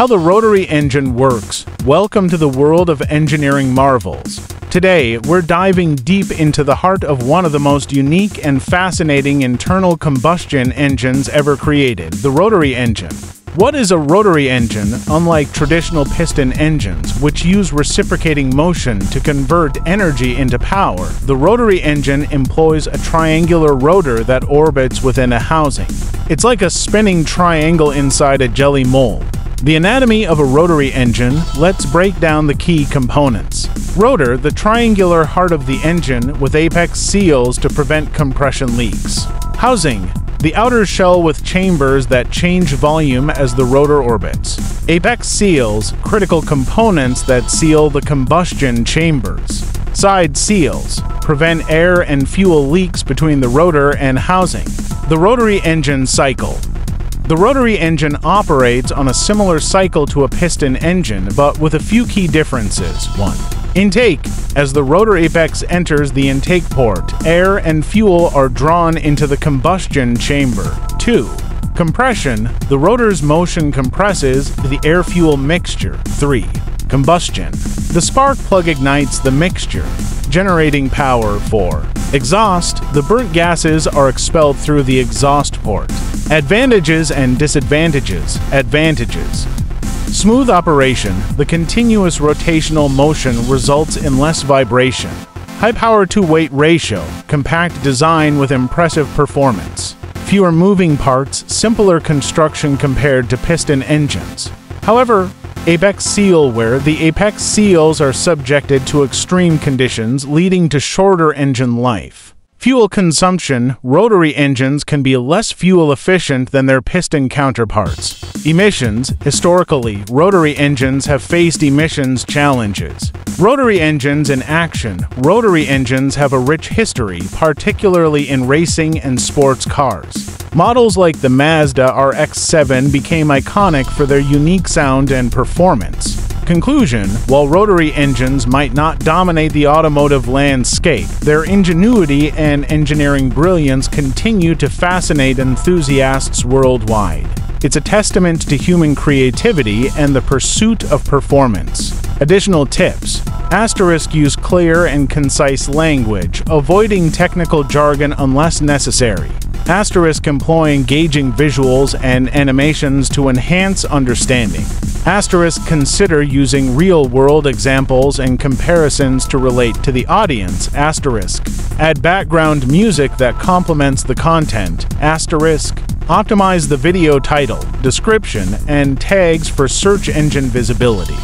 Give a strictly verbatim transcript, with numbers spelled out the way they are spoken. How the rotary engine works. Welcome to the world of engineering marvels. Today, we're diving deep into the heart of one of the most unique and fascinating internal combustion engines ever created, the rotary engine. What is a rotary engine? Unlike traditional piston engines, which use reciprocating motion to convert energy into power, the rotary engine employs a triangular rotor that orbits within a housing. It's like a spinning triangle inside a jelly mold. The anatomy of a rotary engine, let's break down the key components. Rotor, the triangular heart of the engine with apex seals to prevent compression leaks. Housing, the outer shell with chambers that change volume as the rotor orbits. Apex seals, critical components that seal the combustion chambers. Side seals, prevent air and fuel leaks between the rotor and housing. The rotary engine cycle. The rotary engine operates on a similar cycle to a piston engine, but with a few key differences. one. Intake. As the rotor apex enters the intake port, air and fuel are drawn into the combustion chamber. two. Compression. The rotor's motion compresses the air-fuel mixture. three. Combustion. The spark plug ignites the mixture, generating power. four. Exhaust. The burnt gases are expelled through the exhaust port. Advantages and disadvantages. Advantages. Smooth operation. The continuous rotational motion results in less vibration. High power-to-weight ratio. Compact design with impressive performance. Fewer moving parts, simpler construction compared to piston engines. However, apex seal wear. The apex seals are subjected to extreme conditions, leading to shorter engine life. Fuel consumption. Rotary engines can be less fuel efficient than their piston counterparts. Emissions. Historically, rotary engines have faced emissions challenges. Rotary engines in action. Rotary engines have a rich history, particularly in racing and sports cars. Models like the Mazda R X seven became iconic for their unique sound and performance. Conclusion, while rotary engines might not dominate the automotive landscape, their ingenuity and engineering brilliance continue to fascinate enthusiasts worldwide. It's a testament to human creativity and the pursuit of performance. Additional tips. Asterisk, use clear and concise language, avoiding technical jargon unless necessary. Asterisk, employ engaging visuals and animations to enhance understanding. Asterisk, consider using real-world examples and comparisons to relate to the audience. Asterisk, add background music that complements the content. Asterisk, optimize the video title, description, and tags for search engine visibility.